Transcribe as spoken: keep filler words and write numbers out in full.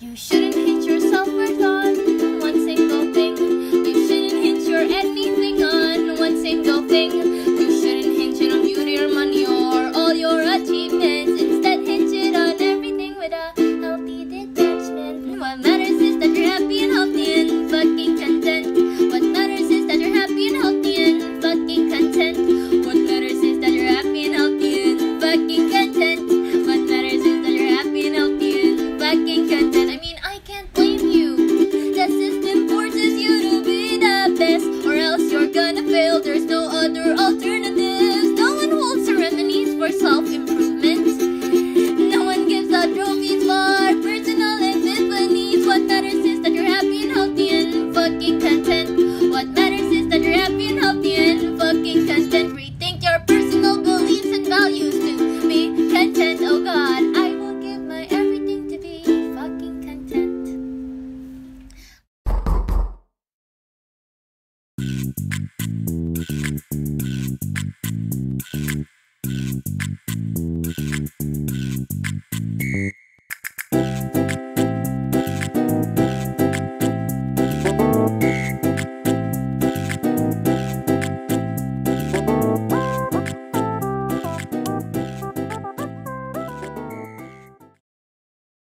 You shouldn't hit your self-worth on one single thing. You shouldn't hit your anything on one single thing. You shouldn't hinge it on beauty or money or all your achievements. Instead, hinge it on everything with a healthy detachment. What matters is that you're happy and healthy and fucking content. What matters is that you're happy and healthy and fucking content. What matters is that you're happy and healthy and fucking content. What matters is that you're happy and healthy and fucking content. There's no other alternatives. No one holds ceremonies for self-improvement. No one gives out trophies for personal epiphanies. What matters is that you're happy and healthy and fucking content. What matters is that you're happy and healthy and fucking content. Rethink your personal beliefs and values to be content. Oh God, I will give my everything to be fucking content. Thank you.